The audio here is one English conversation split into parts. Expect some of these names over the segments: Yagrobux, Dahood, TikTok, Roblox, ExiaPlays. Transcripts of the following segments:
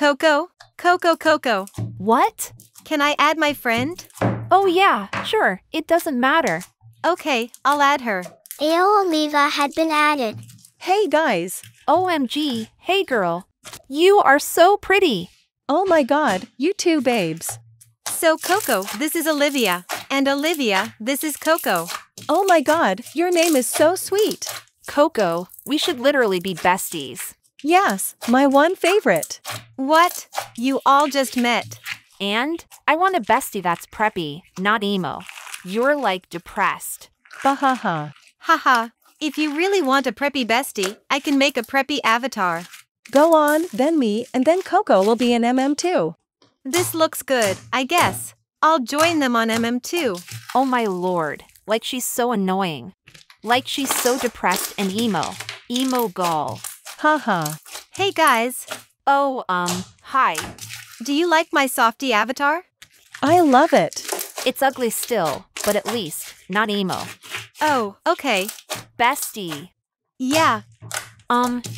Coco. What? Can I add my friend? Oh yeah, sure. It doesn't matter. Okay, I'll add her. Oliva had been added. Hey guys. OMG, hey girl. You are so pretty. Oh my god, you two babes. So Coco, this is Olivia. And Olivia, this is Coco. Oh my god, your name is so sweet. Coco, we should literally be besties. Yes, my one favorite. What? You all just met. And I want a bestie that's preppy, not emo. You're like depressed. Bahaha. Haha. If you really want a preppy bestie, I can make a preppy avatar. Go on, then me, and then Coco will be an MM too. This looks good, I guess. I'll join them on MM too. Oh my lord, like she's so annoying. Like she's so depressed and emo. Emo gal. Haha. Hey guys. Oh, hi. Do you like my softy avatar? I love it. It's ugly still, but at least, not emo. Oh, okay. Bestie. Yeah.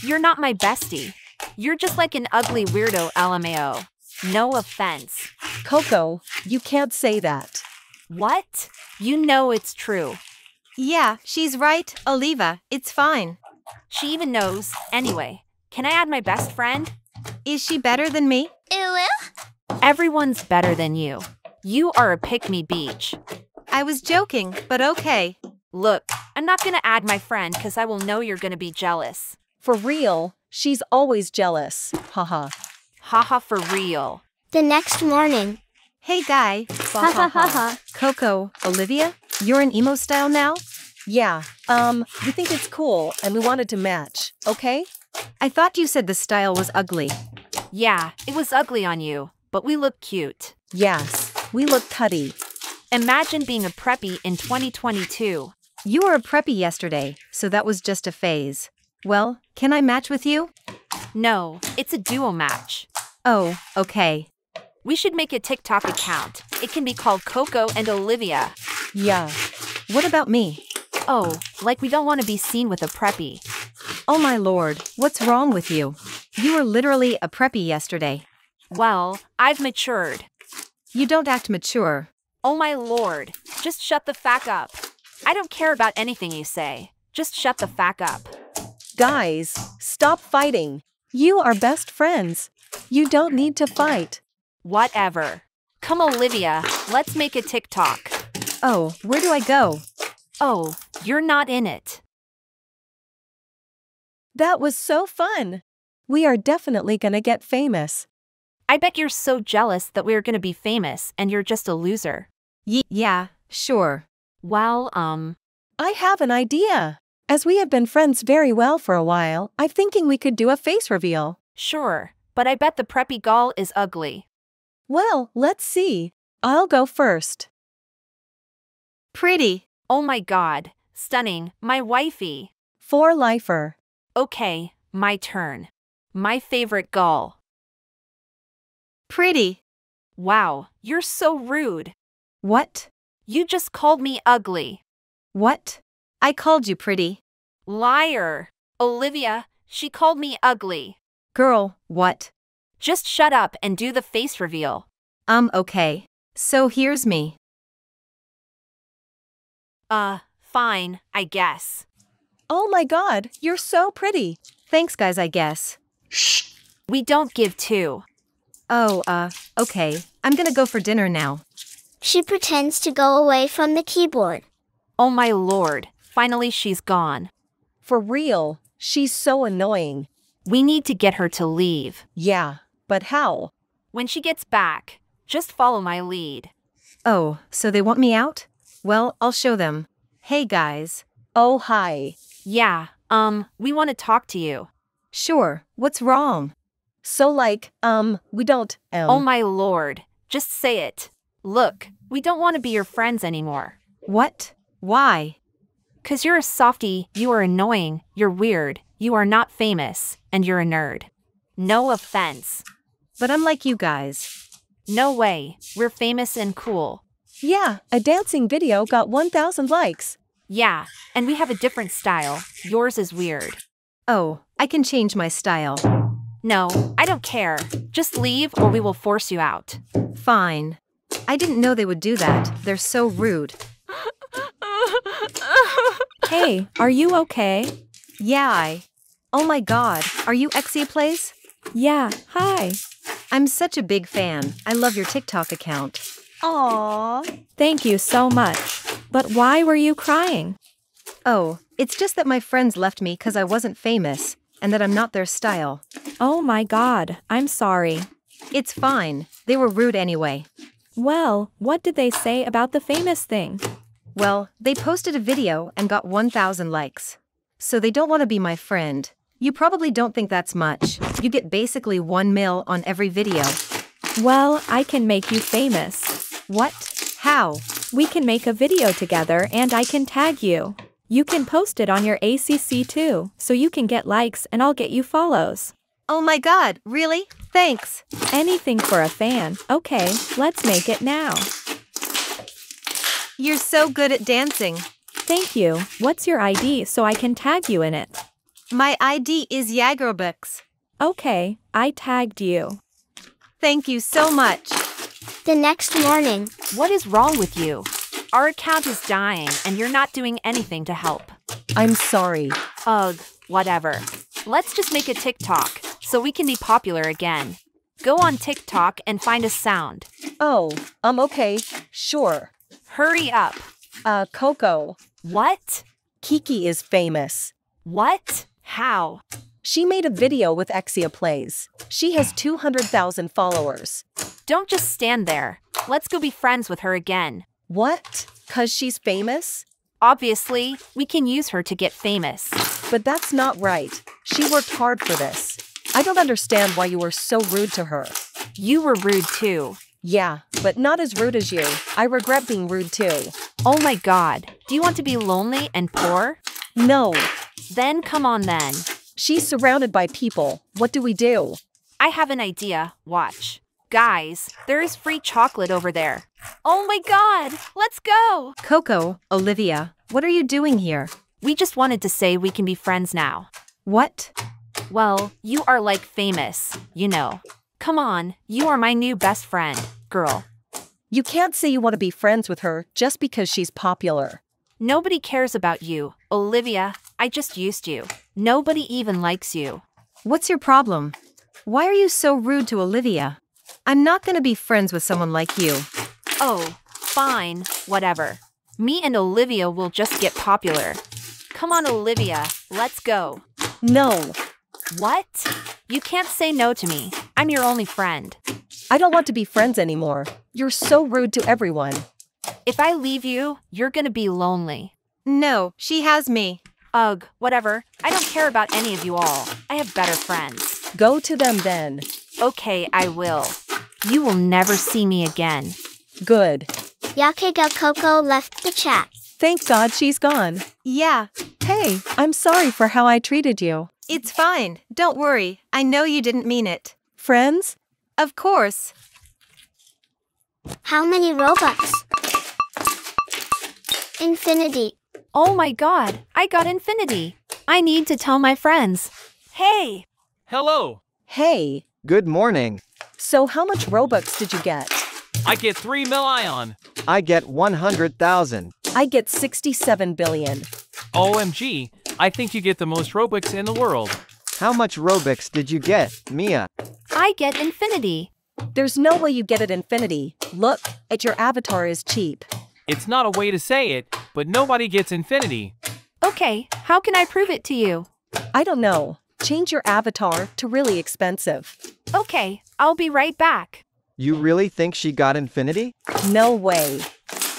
You're not my bestie. You're just like an ugly weirdo LMAO. No offense. Coco, you can't say that. What? You know it's true. Yeah, she's right, Oliva. It's fine. She even knows. Anyway, can I add my best friend? Is she better than me? Everyone's better than you. You are a pick-me beach. I was joking, but okay. Look, I'm not gonna add my friend because I will know you're gonna be jealous. For real, she's always jealous. Haha. Haha for real. The next morning. Hey guy. Haha. Coco, Olivia, you're an emo style now? Yeah, we think it's cool and we wanted to match, okay? I thought you said the style was ugly. Yeah, it was ugly on you, but we look cute. Yes, we look tutty. Imagine being a preppy in 2022. You were a preppy yesterday, so that was just a phase. Well, can I match with you? No, it's a duo match. Oh, okay. We should make a TikTok account. It can be called Coco and Olivia. Yeah. What about me? Oh, like we don't want to be seen with a preppy. Oh my lord, what's wrong with you? You were literally a preppy yesterday. Well, I've matured. You don't act mature. Oh my lord, just shut the fuck up. I don't care about anything you say. Just shut the fuck up. Guys, stop fighting. You are best friends. You don't need to fight. Whatever. Come Olivia, let's make a TikTok. Oh, where do I go? Oh, you're not in it. That was so fun. We are definitely gonna get famous. I bet you're so jealous that we're gonna be famous and you're just a loser. Yeah, sure. Well, I have an idea. As we have been friends very well for a while, I'm thinking we could do a face reveal. Sure, but I bet the preppy gal is ugly. Well, let's see. I'll go first. Pretty. Oh my god, stunning, my wifey. For lifer. Okay, my turn. My favorite gal. Pretty. Wow, you're so rude. What? You just called me ugly. What? I called you pretty. Liar. Olivia, she called me ugly. Girl, what? Just shut up and do the face reveal. Okay. So here's me. Fine, I guess. Oh my god, you're so pretty. Thanks guys, I guess. Shh. We don't give two. Oh, okay. I'm gonna go for dinner now. She pretends to go away from the keyboard. Oh my lord, finally she's gone. For real, she's so annoying. We need to get her to leave. Yeah, but how? When she gets back, just follow my lead. Oh, so they want me out? Well, I'll show them. Hey guys. Oh, hi. Yeah, we want to talk to you. Sure, what's wrong? So like, we don't, Oh my lord, just say it. Look, we don't want to be your friends anymore. What? Why? 'Cause you're a softie, you are annoying, you're weird, you are not famous, and you're a nerd. No offense. But I'm like you guys. No way, we're famous and cool. Yeah, a dancing video got 1,000 likes. Yeah, and we have a different style. Yours is weird. Oh, I can change my style. No, I don't care. Just leave or we will force you out. Fine. I didn't know they would do that. They're so rude. Hey, are you okay? Yeah, Oh my god, are you ExiaPlays? Yeah, hi. I'm such a big fan. I love your TikTok account. Aww. Thank you so much. But why were you crying? Oh, it's just that my friends left me because I wasn't famous, and that I'm not their style. Oh my god, I'm sorry. It's fine. They were rude anyway. Well, what did they say about the famous thing? Well, they posted a video and got 1,000 likes. So they don't want to be my friend. You probably don't think that's much. You get basically 1 mil on every video. Well, I can make you famous. What? How? We can make a video together and I can tag you. You can post it on your ACC too, so you can get likes and I'll get you follows. Oh my god, really? Thanks. Anything for a fan. Okay, let's make it now. You're so good at dancing. Thank you. What's your ID so I can tag you in it? My ID is Yagrobux. Okay, I tagged you. Thank you so much. The next morning. What is wrong with you? Our account is dying and you're not doing anything to help. I'm sorry. Ugh, whatever. Let's just make a TikTok so we can be popular again. Go on TikTok and find a sound. Oh, okay, sure. Hurry up. Coco. What? Kiki is famous. What? How? She made a video with ExiaPlays. She has 200,000 followers. Don't just stand there. Let's go be friends with her again. What? 'Cause she's famous? Obviously, we can use her to get famous. But that's not right. She worked hard for this. I don't understand why you were so rude to her. You were rude too. Yeah, but not as rude as you. I regret being rude too. Oh my god, do you want to be lonely and poor? No. Then come on then. She's surrounded by people. What do we do? I have an idea. Watch. Guys, there is free chocolate over there. Oh my god, let's go! Coco, Olivia, what are you doing here? We just wanted to say we can be friends now. What? Well, you are like famous, you know. Come on, you are my new best friend, girl. You can't say you want to be friends with her just because she's popular. Nobody cares about you, Olivia. I just used you. Nobody even likes you. What's your problem? Why are you so rude to Olivia? I'm not gonna be friends with someone like you. Oh, fine, whatever. Me and Olivia will just get popular. Come on, Olivia, let's go. No. What? You can't say no to me. I'm your only friend. I don't want to be friends anymore. You're so rude to everyone. If I leave you, you're gonna be lonely. No, she has me. Ugh, whatever. I don't care about any of you all. I have better friends. Go to them then. Okay, I will. You will never see me again. Good. Yakiga Coco left the chat. Thank god she's gone. Yeah. Hey, I'm sorry for how I treated you. It's fine. Don't worry. I know you didn't mean it. Friends? Of course. How many Robux? Infinity. Oh my god, I got infinity. I need to tell my friends. Hey! Hello. Hey. Good morning. So how much Robux did you get? I get 3 million. I get 100,000. I get 67 billion. OMG, I think you get the most Robux in the world. How much Robux did you get, Mia? I get infinity. There's no way you get it infinity. Look, at your avatar is cheap. It's not a way to say it, but nobody gets infinity. Okay, how can I prove it to you? I don't know. Change your avatar to really expensive. Okay, I'll be right back. You really think she got infinity? No way.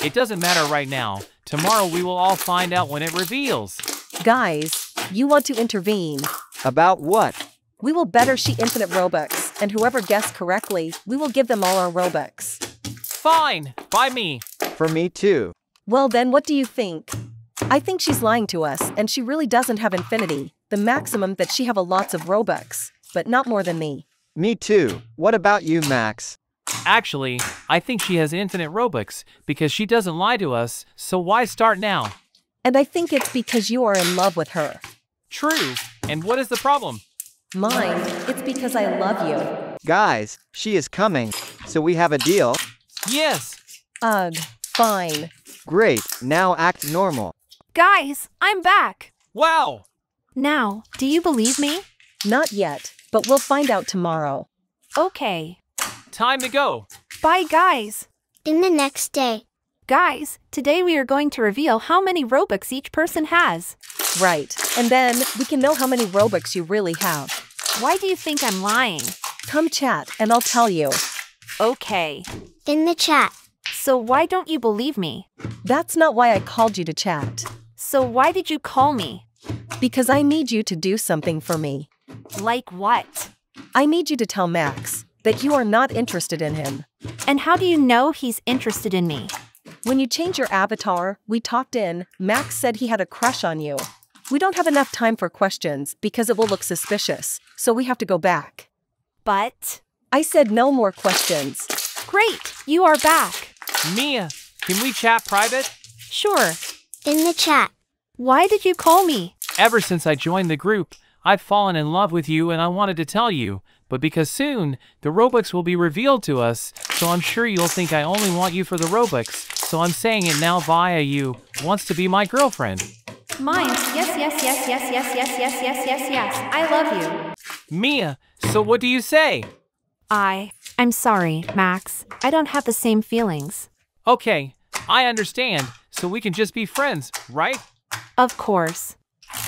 It doesn't matter right now. Tomorrow we will all find out when it reveals. Guys, you want to intervene. About what? We will bet her she infinite Robux, and whoever guessed correctly, we will give them all our Robux. Fine, by me. For me too. Well then, what do you think? I think she's lying to us, and she really doesn't have infinity. The maximum that she have a lots of Robux, but not more than me. Me too. What about you, Max? Actually, I think she has infinite Robux, because she doesn't lie to us, so why start now? And I think it's because you are in love with her. True. And what is the problem? Mind, it's because I love you. Guys, she is coming. So we have a deal? Yes. Ugh, fine. Great, now act normal. Guys, I'm back. Wow. Now, do you believe me? Not yet, but we'll find out tomorrow. Okay. Time to go. Bye, guys. In the next day. Guys, today we are going to reveal how many Robux each person has. Right, and then we can know how many Robux you really have. Why do you think I'm lying? Come chat and I'll tell you. Okay. In the chat. So why don't you believe me? That's not why I called you to chat. So why did you call me? Because I need you to do something for me. Like what? I need you to tell Max that you are not interested in him. And how do you know he's interested in me? When you change your avatar, we talked in, Max said he had a crush on you. We don't have enough time for questions because it will look suspicious, so we have to go back. But? I said no more questions. Great, you are back. Mia, can we chat private? Sure. In the chat. Why did you call me? Ever since I joined the group, I've fallen in love with you and I wanted to tell you, but because soon, the Robux will be revealed to us, so I'm sure you'll think I only want you for the Robux, so I'm saying it now via you, wants to be my girlfriend. Mine, yes, I love you. Mia, so what do you say? I'm sorry, Max, I don't have the same feelings. Okay, I understand, so we can just be friends, right? Of course.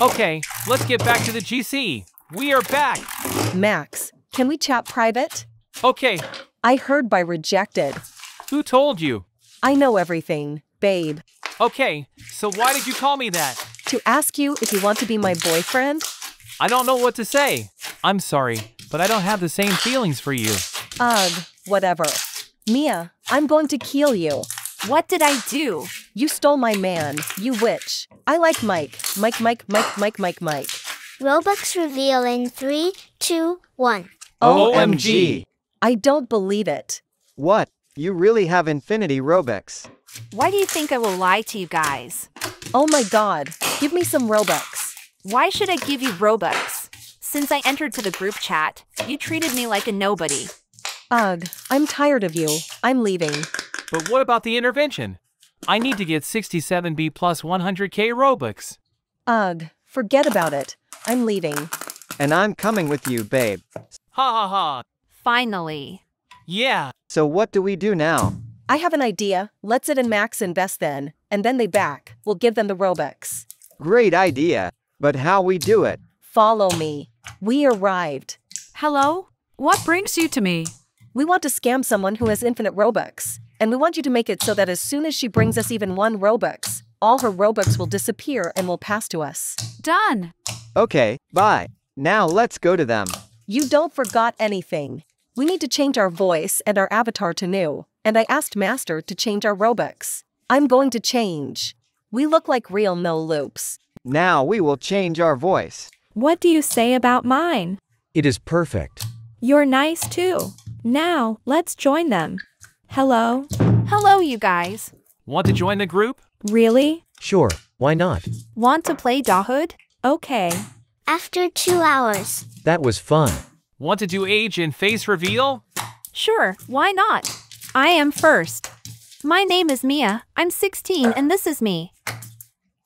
Okay, let's get back to the GC. We are back. Max, can we chat private? Okay. I heard by rejected. Who told you? I know everything, babe. Okay, so why did you call me that? To ask you if you want to be my boyfriend? I don't know what to say. I'm sorry, but I don't have the same feelings for you. Ugh, whatever. Mia, I'm going to kill you. What did I do? You stole my man, you witch. I like Mike. Mike. Robux reveal in 3, 2, 1. OMG. I don't believe it. What? You really have infinity Robux. Why do you think I will lie to you guys? Oh my god, give me some Robux. Why should I give you Robux? Since I entered to the group chat, you treated me like a nobody. Ugh, I'm tired of you. I'm leaving. But what about the intervention? I need to get 67B plus 100K Robux. Ugh, forget about it. I'm leaving. And I'm coming with you, babe. Ha ha ha. Finally. Yeah. So what do we do now? I have an idea. Let's it and Max invest then, and then they back. We'll give them the Robux. Great idea. But how we do it? Follow me. We arrived. Hello? What brings you to me? We want to scam someone who has infinite Robux. And we want you to make it so that as soon as she brings us even one Robux, all her Robux will disappear and will pass to us. Done. Okay, bye. Now let's go to them. You don't forgot anything. We need to change our voice and our avatar to new. And I asked Master to change our Robux. I'm going to change. We look like real no loops. Now we will change our voice. What do you say about mine? It is perfect. You're nice too. Now let's join them. Hello? Hello, you guys. Want to join the group? Really? Sure, why not? Want to play Dahood? Okay. After 2 hours. That was fun. Want to do age and face reveal? Sure, why not? I am first. My name is Mia, I'm 16 and this is me.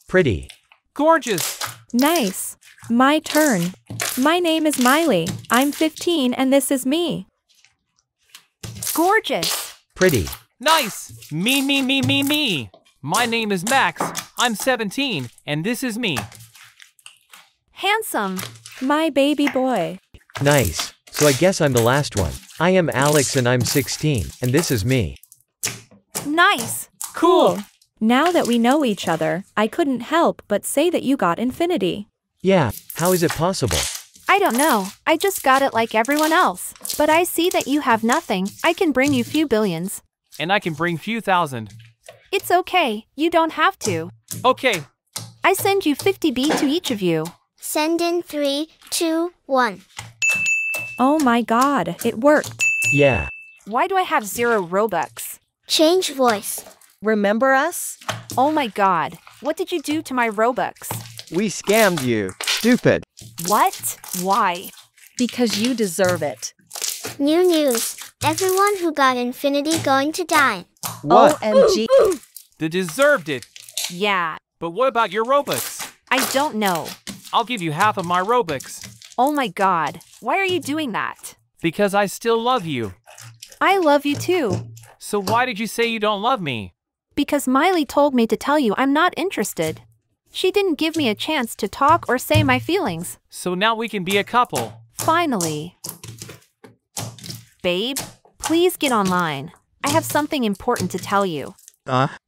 Pretty. Gorgeous. Nice. My turn. My name is Miley, I'm 15 and this is me. Gorgeous. Pretty. Nice. Me. My name is Max. I'm 17, and this is me. Handsome. My baby boy. Nice. So I guess I'm the last one. I am Alex, and I'm 16, and this is me. Nice. Cool. Now that we know each other, I couldn't help but say that you got infinity. Yeah. How is it possible? I don't know, I just got it like everyone else. But I see that you have nothing, I can bring you few billions. And I can bring few thousand. It's okay, you don't have to. Okay. I send you 50B to each of you. Send in 3, 2, 1. Oh my god, it worked. Yeah. Why do I have 0 Robux? Change voice. Remember us? Oh my god, what did you do to my Robux? We scammed you, stupid. What? Why? because you deserve it. New news. Everyone who got infinity going to die. What? OMG. They deserved it. Yeah. But what about your Robux? I don't know. I'll give you half of my Robux. Oh my god. Why are you doing that? Because I still love you. I love you too. So why did you say you don't love me? Because Miley told me to tell you I'm not interested. She didn't give me a chance to talk or say my feelings. So now we can be a couple. Finally. Babe, please get online. I have something important to tell you.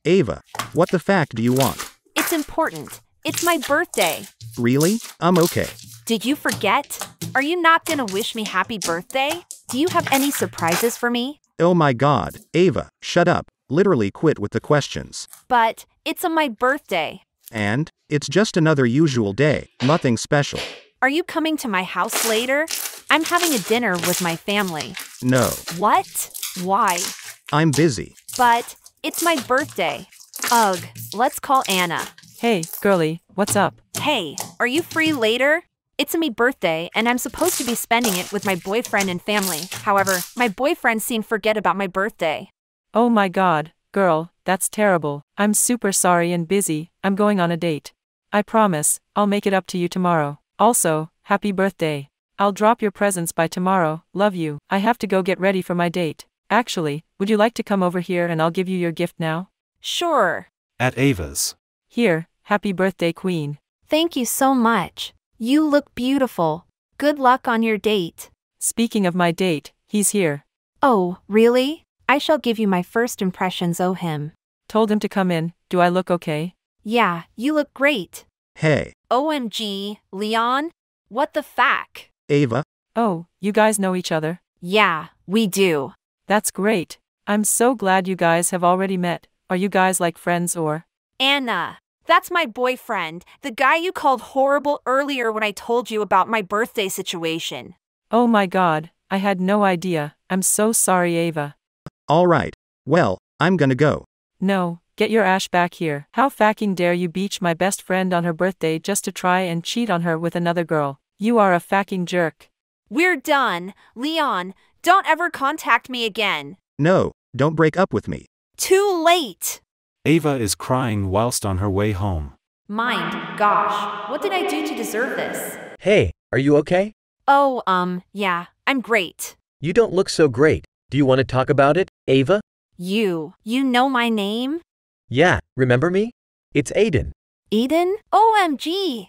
Ava, what the fact do you want? It's important. It's my birthday. Really? I'm okay. Did you forget? Are you not gonna wish me happy birthday? Do you have any surprises for me? Oh my god, Ava, shut up. Literally quit with the questions. But, it's on my birthday. And, it's just another usual day, nothing special. Are you coming to my house later? I'm having a dinner with my family. No. What? Why? I'm busy. But, it's my birthday. Ugh, let's call Anna. Hey, girly, what's up? Hey, are you free later? It's my birthday, and I'm supposed to be spending it with my boyfriend and family. However, my boyfriend seemed to forget about my birthday. Oh my god, girl, that's terrible. I'm super sorry and busy. I'm going on a date. I promise, I'll make it up to you tomorrow. Also, happy birthday. I'll drop your presents by tomorrow. Love you. I have to go get ready for my date. Actually, would you like to come over here and I'll give you your gift now? Sure. At Ava's. Here, happy birthday, Queen. Thank you so much. You look beautiful. Good luck on your date. Speaking of my date, he's here. Oh, really? I shall give you my first impressions of him. Told him to come in. Do I look okay? Yeah, you look great. Hey. OMG, Leon? What the fuck? Ava? Oh, you guys know each other? Yeah, we do. That's great. I'm so glad you guys have already met. Are you guys like friends or? Anna. That's my boyfriend, the guy you called horrible earlier when I told you about my birthday situation. Oh my god, I had no idea. I'm so sorry, Ava. Alright, well, I'm gonna go. No, get your ash back here. How fucking dare you beach my best friend on her birthday just to try and cheat on her with another girl. You are a fucking jerk. We're done, Leon. Don't ever contact me again. No, don't break up with me. Too late. Ava is crying whilst on her way home. Mind, gosh, what did I do to deserve this? Hey, are you okay? Oh, yeah, I'm great. You don't look so great. Do you want to talk about it, Ava? You know my name? Yeah, remember me? It's Aiden. Aiden? OMG!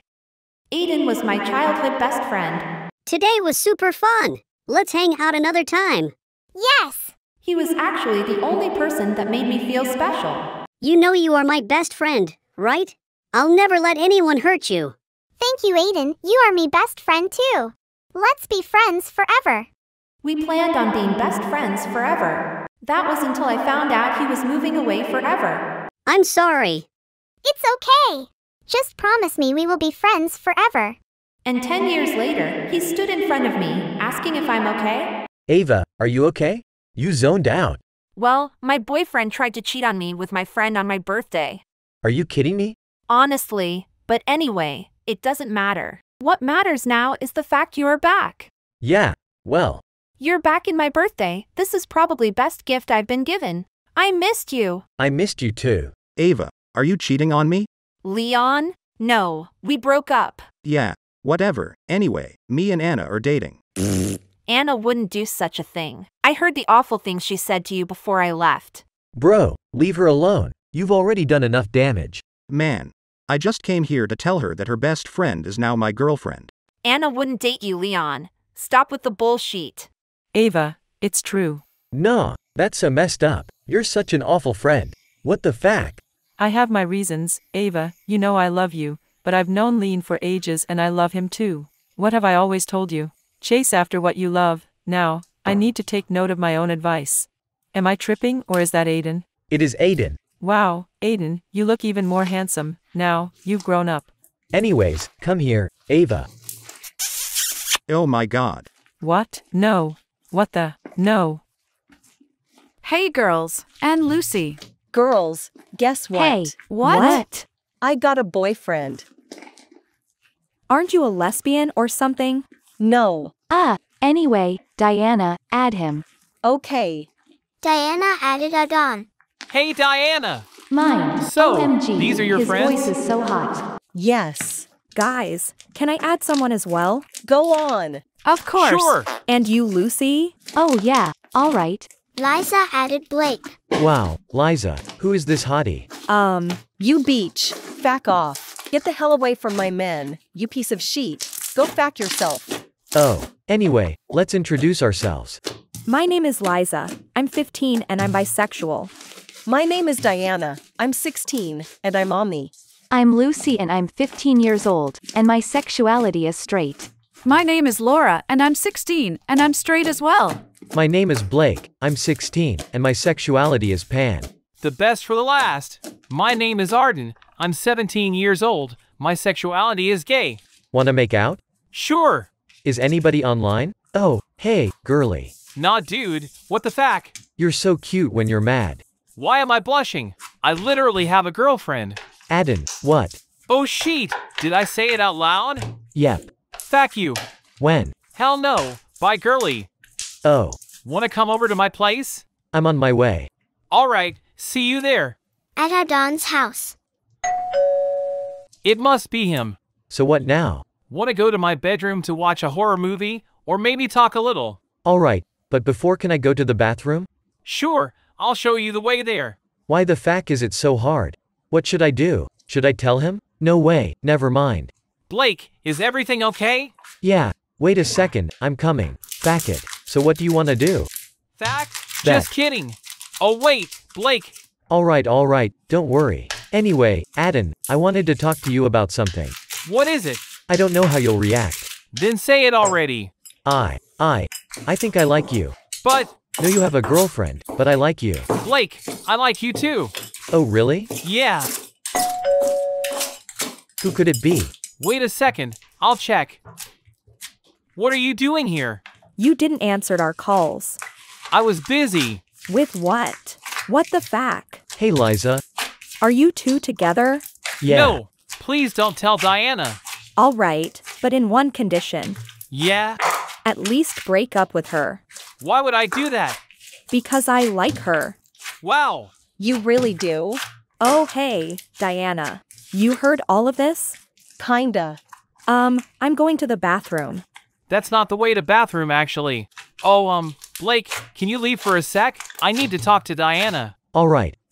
Aiden was my childhood best friend. Today was super fun. Let's hang out another time. Yes! He was actually the only person that made me feel special. You know you are my best friend, right? I'll never let anyone hurt you. Thank you, Aiden. You are my best friend too. Let's be friends forever. We planned on being best friends forever. That was until I found out he was moving away forever. I'm sorry. It's okay. Just promise me we will be friends forever. And 10 years later, he stood in front of me, asking if I'm okay. Ava, are you okay? You zoned out. Well, my boyfriend tried to cheat on me with my friend on my birthday. Are you kidding me? Honestly, but anyway, it doesn't matter. What matters now is the fact you are back. Yeah, well. You're back in my birthday. This is probably best gift I've been given. I missed you. I missed you too. Ava, are you cheating on me? Leon? No, we broke up. Yeah, whatever. Anyway, me and Anna are dating. Anna wouldn't do such a thing. I heard the awful things she said to you before I left. Bro, leave her alone. You've already done enough damage. Man, I just came here to tell her that her best friend is now my girlfriend. Anna wouldn't date you, Leon. Stop with the bullshit. Ava, it's true. No, that's so messed up. You're such an awful friend. What the fuck? I have my reasons, Ava. You know I love you, but I've known Leon for ages and I love him too. What have I always told you? Chase after what you love. Now, I need to take note of my own advice. Am I tripping or is that Aiden? It is Aiden. Wow, Aiden, you look even more handsome. Now, you've grown up. Anyways, come here, Ava. Oh my god. What? No. What the? No. Hey girls, and Lucy. Girls, guess what? Hey, what? I got a boyfriend. Aren't you a lesbian or something? No, Anyway, Diana, add him. Okay. Diana added Adon. Hey, Diana. Mine. So, OMG, these are your friends? His voice is so hot. Yes. Guys, can I add someone as well? Go on. Of course. Sure. And you, Lucy? Oh, yeah. All right. Liza added Blake. Wow, Liza, who is this hottie? You beach. Back off. Get the hell away from my men, you piece of shit. Go fact yourself. Oh, anyway, let's introduce ourselves. My name is Liza. I'm 15 and I'm bisexual. My name is Diana. I'm 16 and I'm omni. I'm Lucy and I'm 15 years old and my sexuality is straight. My name is Laura and I'm 16 and I'm straight as well. My name is Blake, I'm 16 and my sexuality is pan. The best for the last. My name is Arden, I'm 17 years old, my sexuality is gay. Wanna make out? Sure. Is anybody online? Oh, hey, girly. Nah dude, what the fuck? You're so cute when you're mad. Why am I blushing? I literally have a girlfriend. Arden, what? Oh shit, did I say it out loud? Yep. Fuck you. When? Hell no. Bye, girly. Oh. Wanna come over to my place? I'm on my way. Alright, see you there. At Adon's house. It must be him. So what now? Wanna go to my bedroom to watch a horror movie? Or maybe talk a little? Alright, but before can I go to the bathroom? Sure, I'll show you the way there. Why the fuck is it so hard? What should I do? Should I tell him? No way, never mind. Blake, is everything okay? Yeah, wait a second, I'm coming. Back it. So what do you want to do? Just kidding. Oh wait, Blake. Alright, don't worry. Anyway, Arden, I wanted to talk to you about something. What is it? I don't know how you'll react. Then say it already. I think I like you. But... No, you have a girlfriend, but I like you. Blake, I like you too. Oh really? Yeah. Who could it be? Wait a second, I'll check. What are you doing here? You didn't answer our calls. I was busy. With what? What the fuck? Hey, Liza. Are you two together? Yeah. No, please don't tell Diana. All right, but in one condition. Yeah? At least break up with her. Why would I do that? Because I like her. Wow. You really do? Oh, hey, Diana. You heard all of this? Kinda. I'm going to the bathroom. That's not the way to bathroom, actually. Oh, Blake, can you leave for a sec? I need to talk to Diana. All right,